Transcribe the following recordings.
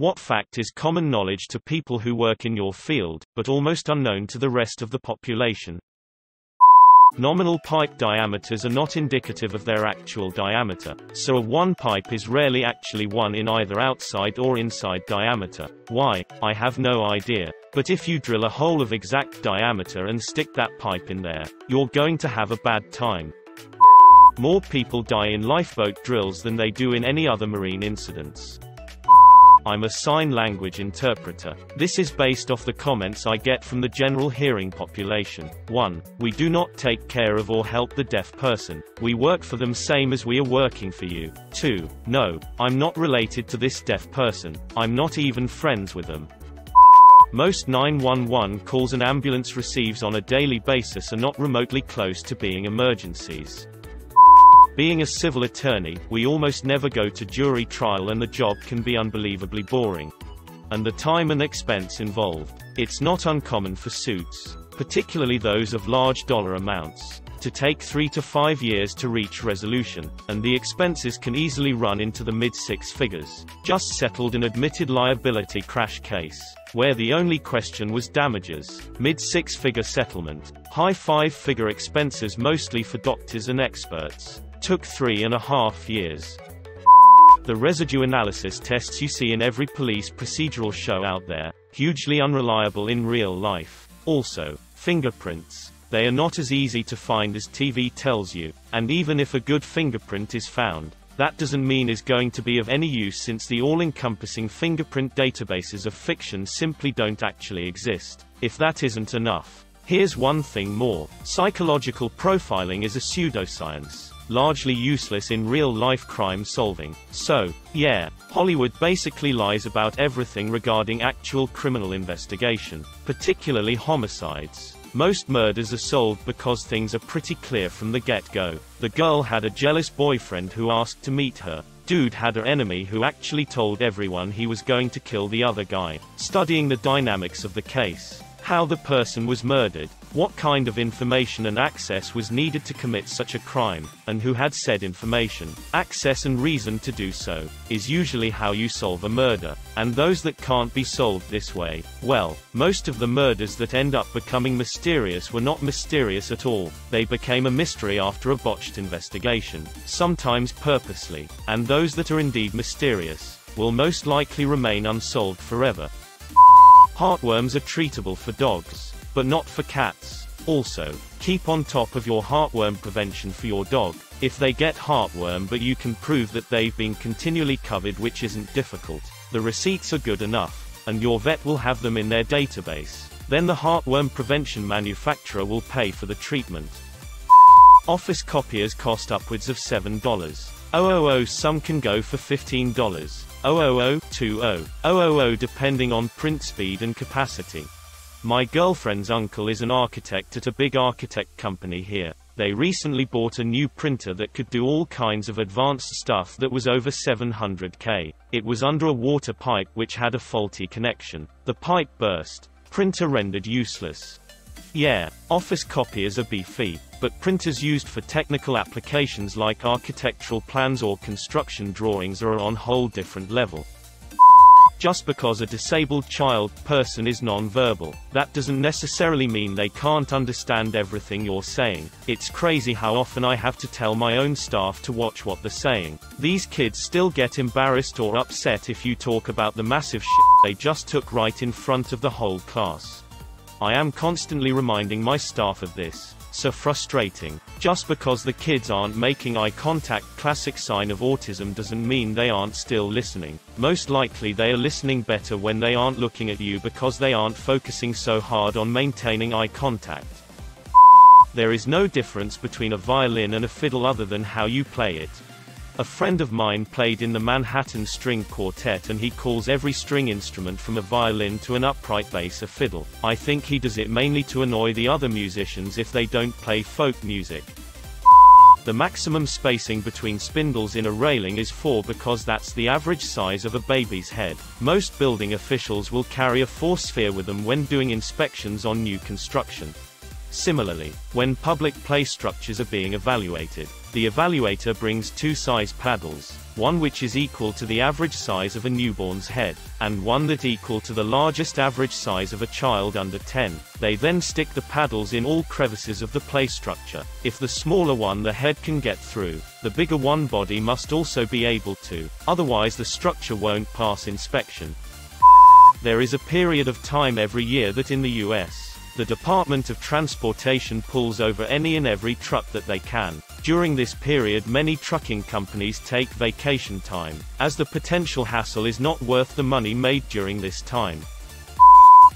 What fact is common knowledge to people who work in your field, but almost unknown to the rest of the population? Nominal pipe diameters are not indicative of their actual diameter, so a 1 pipe is rarely actually 1 in either outside or inside diameter. Why? I have no idea. But if you drill a hole of exact diameter and stick that pipe in there, you're going to have a bad time. More people die in lifeboat drills than they do in any other marine incidents. I'm a sign language interpreter. This is based off the comments I get from the general hearing population. 1. We do not take care of or help the deaf person. We work for them same as we are working for you. 2. No, I'm not related to this deaf person. I'm not even friends with them. Most 911 calls an ambulance receives on a daily basis are not remotely close to being emergencies. Being a civil attorney, we almost never go to jury trial and the job can be unbelievably boring. And the time and expense involved. It's not uncommon for suits, particularly those of large dollar amounts, to take 3 to 5 years to reach resolution, and the expenses can easily run into the mid-six figures. Just settled an admitted liability crash case, where the only question was damages, mid-six-figure settlement, high five-figure expenses mostly for doctors and experts. Took 3.5 years. The residue analysis tests you see in every police procedural show out there, hugely unreliable in real life. Also, fingerprints. They are not as easy to find as TV tells you, and even if a good fingerprint is found, that doesn't mean is going to be of any use since the all-encompassing fingerprint databases of fiction simply don't actually exist. If that isn't enough, here's one thing more. Psychological profiling is a pseudoscience, largely useless in real-life crime solving. So, yeah, Hollywood basically lies about everything regarding actual criminal investigation, particularly homicides. Most murders are solved because things are pretty clear from the get-go. The girl had a jealous boyfriend who asked to meet her. Dude had an enemy who actually told everyone he was going to kill the other guy. Studying the dynamics of the case. How the person was murdered, what kind of information and access was needed to commit such a crime, and who had said information, access and reason to do so, is usually how you solve a murder. And those that can't be solved this way, well, most of the murders that end up becoming mysterious were not mysterious at all. They became a mystery after a botched investigation, sometimes purposely, and those that are indeed mysterious, will most likely remain unsolved forever. Heartworms are treatable for dogs, but not for cats. Also, keep on top of your heartworm prevention for your dog. If they get heartworm but you can prove that they've been continually covered, which isn't difficult, the receipts are good enough, and your vet will have them in their database. Then the heartworm prevention manufacturer will pay for the treatment. Office copiers cost upwards of $7. Some can go for $15. Depending on print speed and capacity. My girlfriend's uncle is an architect at a big architect company here. They recently bought a new printer that could do all kinds of advanced stuff that was over 700K. It was under a water pipe which had a faulty connection. The pipe burst. Printer rendered useless. Yeah, office copiers are beefy, but printers used for technical applications like architectural plans or construction drawings are on a whole different level. Just because a disabled child person is non-verbal, that doesn't necessarily mean they can't understand everything you're saying. It's crazy how often I have to tell my own staff to watch what they're saying. These kids still get embarrassed or upset if you talk about the massive shit they just took right in front of the whole class. I am constantly reminding my staff of this. So frustrating. Just because the kids aren't making eye contact, classic sign of autism, doesn't mean they aren't still listening. Most likely they are listening better when they aren't looking at you because they aren't focusing so hard on maintaining eye contact. There is no difference between a violin and a fiddle other than how you play it. A friend of mine played in the Manhattan String Quartet and he calls every string instrument from a violin to an upright bass a fiddle. I think he does it mainly to annoy the other musicians if they don't play folk music. The maximum spacing between spindles in a railing is 4 because that's the average size of a baby's head. Most building officials will carry a 4 sphere with them when doing inspections on new construction. Similarly, when public play structures are being evaluated, the evaluator brings two size paddles, one which is equal to the average size of a newborn's head, and one that equal to the largest average size of a child under 10. They then stick the paddles in all crevices of the play structure. If the smaller one the head can get through, the bigger one body must also be able to, otherwise the structure won't pass inspection. There is a period of time every year that in the US, the Department of Transportation pulls over any and every truck that they can. During this period many trucking companies take vacation time, as the potential hassle is not worth the money made during this time.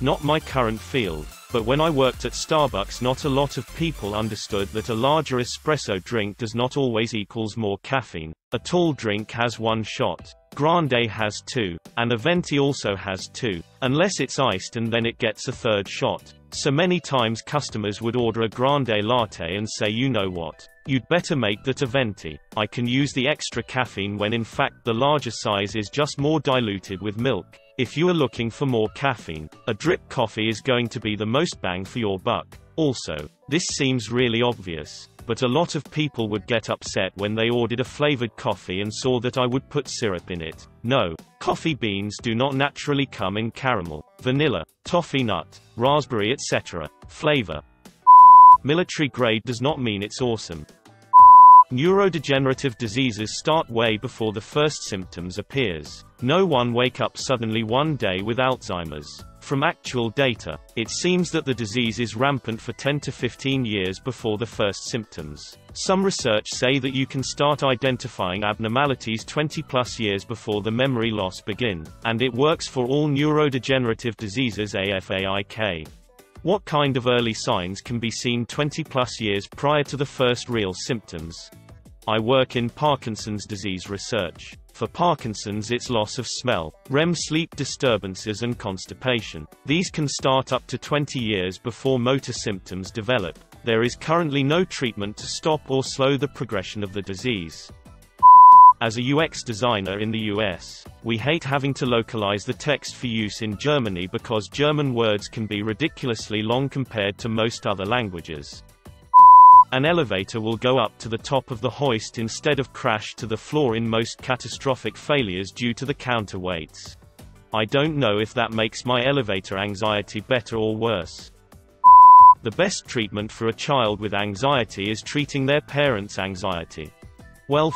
Not my current field, but when I worked at Starbucks not a lot of people understood that a larger espresso drink does not always equals more caffeine. A tall drink has one shot. Grande has two, and a venti also has two, unless it's iced and then it gets a third shot. So many times customers would order a grande latte and say, you know what, you'd better make that a venti, I can use the extra caffeine, when in fact the larger size is just more diluted with milk. If you are looking for more caffeine, a drip coffee is going to be the most bang for your buck. Also, this seems really obvious, but a lot of people would get upset when they ordered a flavored coffee and saw that I would put syrup in it. No, coffee beans do not naturally come in caramel, vanilla, toffee nut, raspberry etc. flavor. Military grade does not mean it's awesome. Neurodegenerative diseases start way before the first symptoms appears. No one wake up suddenly one day with Alzheimer's. From actual data, it seems that the disease is rampant for 10 to 15 years before the first symptoms. Some research say that you can start identifying abnormalities 20-plus years before the memory loss begin, and it works for all neurodegenerative diseases AFAIK. What kind of early signs can be seen 20-plus years prior to the first real symptoms? I work in Parkinson's disease research. For Parkinson's it's loss of smell, REM sleep disturbances and constipation. These can start up to 20 years before motor symptoms develop. There is currently no treatment to stop or slow the progression of the disease. As a UX designer in the US, we hate having to localize the text for use in Germany because German words can be ridiculously long compared to most other languages. An elevator will go up to the top of the hoist instead of crash to the floor in most catastrophic failures due to the counterweights. I don't know if that makes my elevator anxiety better or worse. The best treatment for a child with anxiety is treating their parents' anxiety. Well,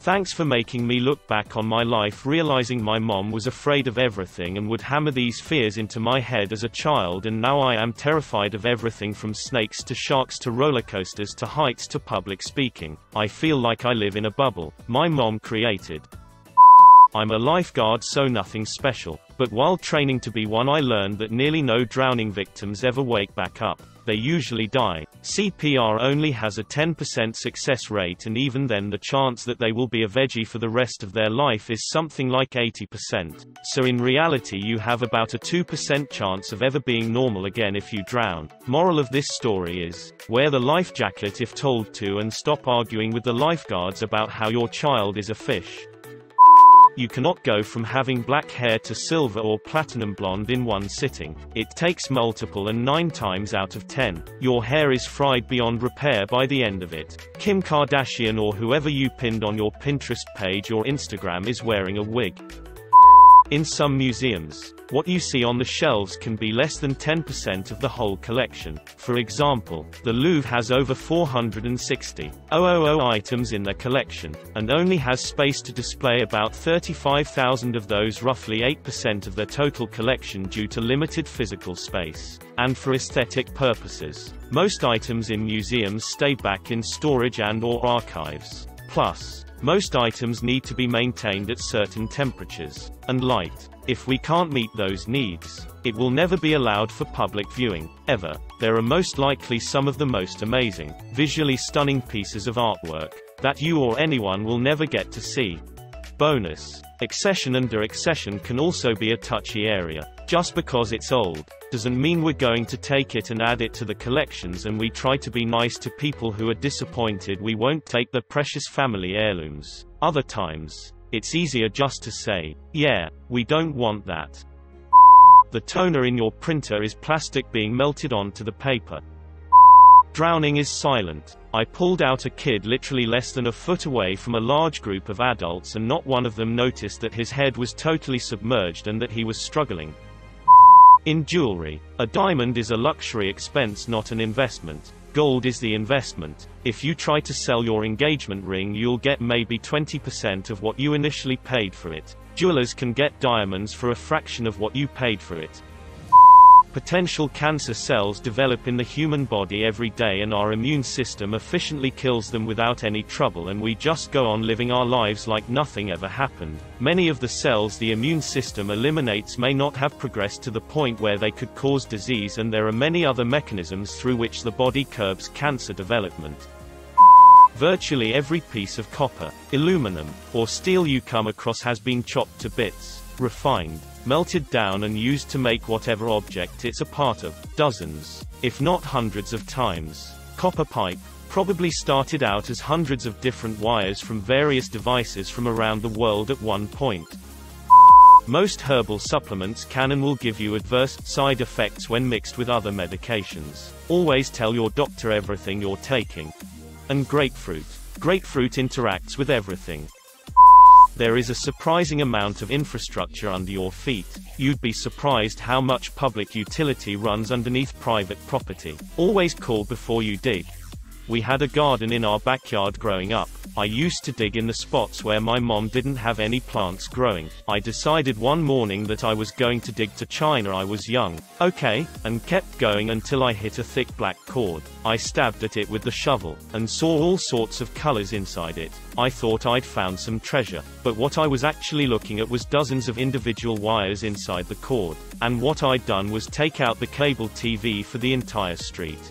thanks for making me look back on my life realizing my mom was afraid of everything and would hammer these fears into my head as a child, and now I am terrified of everything from snakes to sharks to roller coasters to heights to public speaking. I feel like I live in a bubble my mom created. I'm a lifeguard, so nothing special, but while training to be one I learned that nearly no drowning victims ever wake back up. They usually die. CPR only has a 10% success rate, and even then the chance that they will be a veggie for the rest of their life is something like 80%. So in reality you have about a 2% chance of ever being normal again if you drown. Moral of this story is, wear the life jacket if told to and stop arguing with the lifeguards about how your child is a fish. You cannot go from having black hair to silver or platinum blonde in one sitting. It takes multiple, and 9 times out of 10, your hair is fried beyond repair by the end of it. Kim Kardashian or whoever you pinned on your Pinterest page or Instagram is wearing a wig. In some museums, what you see on the shelves can be less than 10% of the whole collection. For example, the Louvre has over 460,000 items in their collection, and only has space to display about 35,000 of those, roughly 8% of their total collection, due to limited physical space. And for aesthetic purposes, most items in museums stay back in storage and/or archives. Plus, most items need to be maintained at certain temperatures and light. If we can't meet those needs, it will never be allowed for public viewing, ever. There are most likely some of the most amazing, visually stunning pieces of artwork that you or anyone will never get to see. Bonus: accession and deaccession can also be a touchy area. Just because it's old, doesn't mean we're going to take it and add it to the collections, and we try to be nice to people who are disappointed we won't take their precious family heirlooms. Other times, it's easier just to say, yeah, we don't want that. The toner in your printer is plastic being melted onto the paper. Drowning is silent. I pulled out a kid literally less than a foot away from a large group of adults, and not one of them noticed that his head was totally submerged and that he was struggling. In jewelry, a diamond is a luxury expense, not an investment. Gold is the investment. If you try to sell your engagement ring, you'll get maybe 20% of what you initially paid for it. Jewelers can get diamonds for a fraction of what you paid for it. Potential cancer cells develop in the human body every day, and our immune system efficiently kills them without any trouble, and we just go on living our lives like nothing ever happened. Many of the cells the immune system eliminates may not have progressed to the point where they could cause disease, and there are many other mechanisms through which the body curbs cancer development. Virtually every piece of copper, aluminum, or steel you come across has been chopped to bits, refined, melted down and used to make whatever object it's a part of, dozens, if not hundreds of times. Copper pipe probably started out as hundreds of different wires from various devices from around the world at one point. Most herbal supplements can and will give you adverse side effects when mixed with other medications. Always tell your doctor everything you're taking. And grapefruit. Grapefruit interacts with everything. There is a surprising amount of infrastructure under your feet. You'd be surprised how much public utility runs underneath private property. Always call before you dig. We had a garden in our backyard growing up. I used to dig in the spots where my mom didn't have any plants growing. I decided one morning that I was going to dig to China. I was young, okay, and kept going until I hit a thick black cord. I stabbed at it with the shovel, and saw all sorts of colors inside it. I thought I'd found some treasure, but what I was actually looking at was dozens of individual wires inside the cord, and what I'd done was take out the cable TV for the entire street.